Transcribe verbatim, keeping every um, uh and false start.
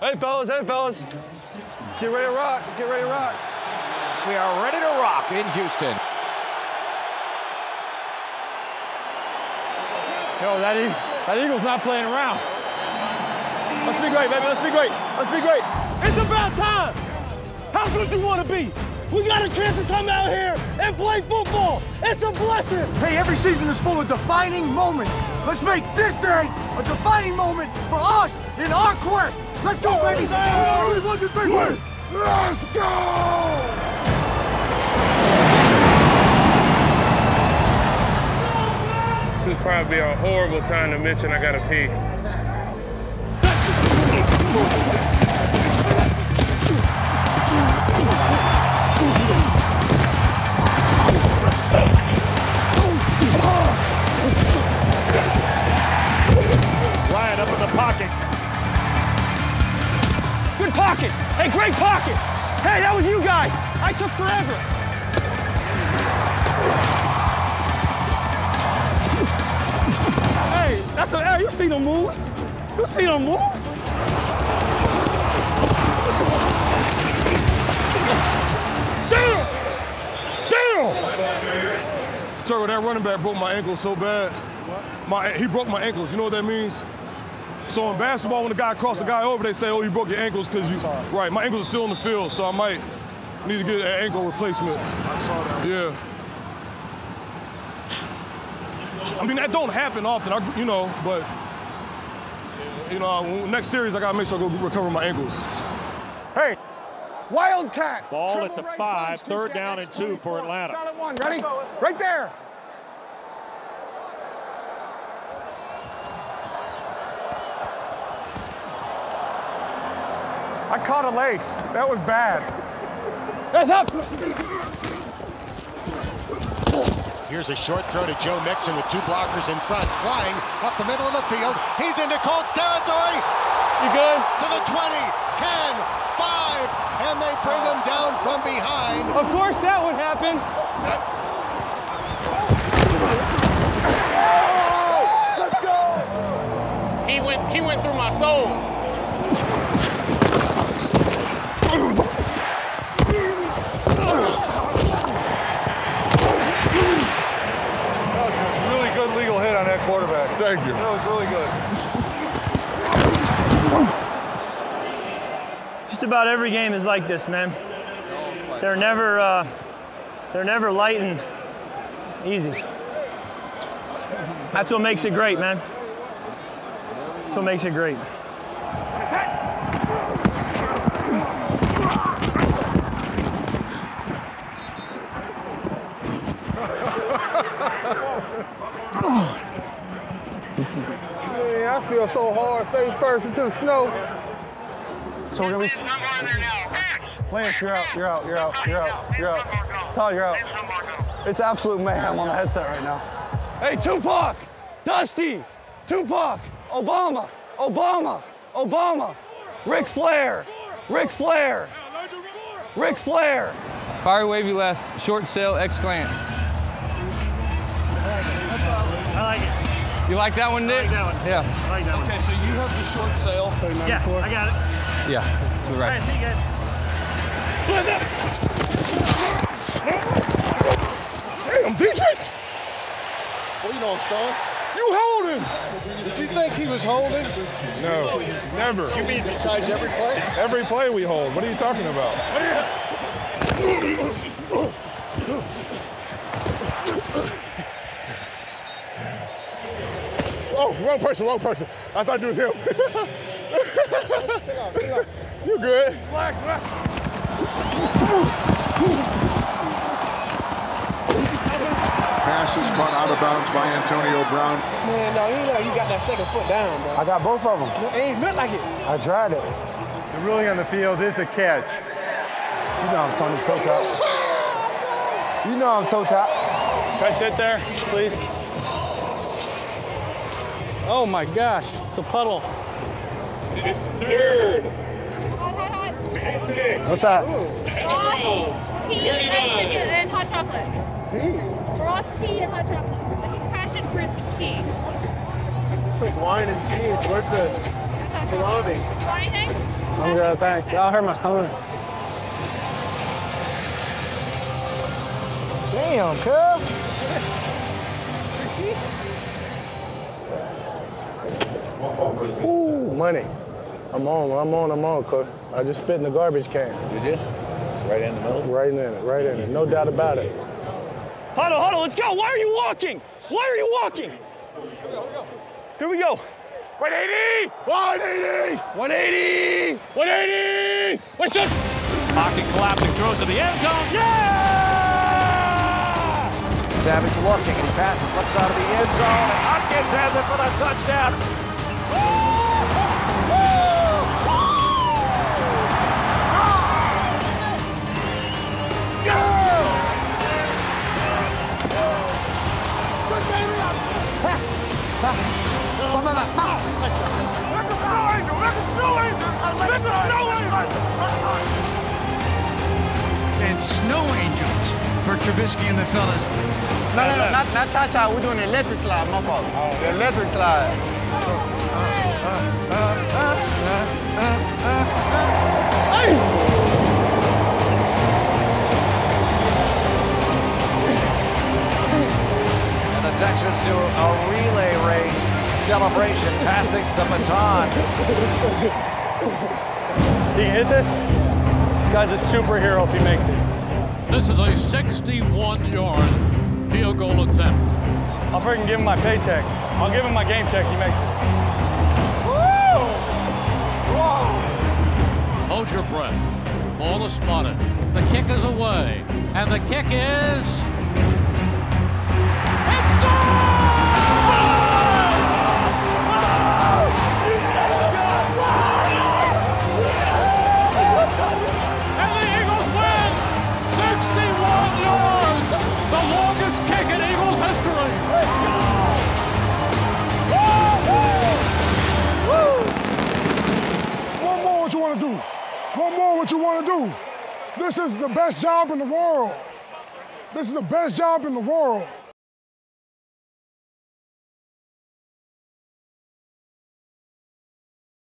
Hey, fellas, hey, fellas. Let's get ready to rock. Let's get ready to rock. We are ready to rock in Houston. Yo, that, e that Eagle's not playing around. Let's be great, baby. Let's be great. Let's be great. It's about time. How good you want to be? We got a chance to come out here and play football. It's a blessing. Hey, every season is full of defining moments. Let's make this day a defining moment for us in our quest. Let's go, baby. Let's go. This would probably be a horrible time to mention I gotta pee. Ryan up in the pocket. Good pocket. Hey, great pocket. Hey, that was you guys. I took forever. Hey, that's a, hey, you see them moves? You see them moves? Damn! Damn! Turtle, that running back broke my ankle so bad. What? My, he broke my ankles, you know what that means? So in basketball, when the guy crosses the guy over, they say, oh, you broke your ankles because you, right, my ankles are still in the field, so I might need to get an ankle replacement. I saw that. Yeah. I mean, that don't happen often, I, you know, but, you know, next series, I got to make sure I go recover my ankles. Hey, Wildcat. Ball at the right five, punch, third down and two for Atlanta. Solid one, ready? Right there. I caught a lace. That was bad. That's up. Here's a short throw to Joe Mixon with two blockers in front, flying up the middle of the field. He's into Colts territory. You good? To the twenty, ten, five, and they bring him down from behind. Of course that would happen. Oh, let's go! He went, he went through my soul. Quarterback. Thank you. That was really good. Just about every game is like this, man. They're never, uh, they're never light and easy. That's what makes it great, man. That's what makes it great. I feel so hard, face first into the snow. So we're gonna be. Lance, you're out, you're out, you're out, you're out, you're out. Todd, you're out. It's absolute mayhem on the headset right now. Hey, Tupac, Dusty, Tupac, Obama, Obama, Obama, Ric Flair, Ric Flair, Ric Flair. Fire wavy left, short sail, X glance. I like it. You like that one, Nick? I like that one. Yeah. I like that okay, one. Okay, so you have the short sail. Yeah, I got it. Yeah, to the right. All right, see you guys. What's up? Damn, D J! Well, you know, Stone. You holding? Did you think he was holding? No, oh, yeah. Never. You mean besides every play? Every play we hold. What are you talking about? Oh, wrong person, wrong person. I thought it was him. You good. Black, black. Pass is caught out of bounds by Antonio Brown. Man, no, you know you got that second foot down, bro. I got both of them. It ain't look like it. I tried it. The ruling on the field is a catch. You know I'm Tony toe top. You know I'm toe top. Can I sit there, please? Oh my gosh, it's a puddle. It's third. Hot, hot, hot. What's that? Broth, tea, and chicken, and hot chocolate. Tea? Broth, tea, and hot chocolate. This is passion fruit tea. It's like wine and cheese. Where's the salami? You want anything? I'm good, thanks. I hurt my stomach. Damn, cuz. Ooh, money. I'm on, when I'm on, I'm on, cuz. I just spit in the garbage can. You did? Right in the middle? Right in it, right in it. No doubt about it. Huddle, huddle, let's go. Why are you walking? Why are you walking? Here we go. one eighty! one eighty! one eighty! one eighty! Let's just... Hopkins collapsing, throws to the end zone. Yeah! Savage looking, and he passes, looks out of the end zone, and Hopkins has it for the touchdown. And snow angels for Trubisky and the fellas. No, no, no, not, not cha-cha. We're doing the electric slide, my fault. Oh. The electric slide. Hey! And the Texans do a relay race celebration, passing the baton. Did you hit this? This guy's a superhero if he makes it. This is a sixty-one yard field goal attempt. I'll freaking give him my paycheck. I'll give him my game check. He makes it. Woo! Whoa! Hold your breath. Ball is spotted. The kick is away, and the kick is. What you want to do. This is the best job in the world. This is the best job in the world.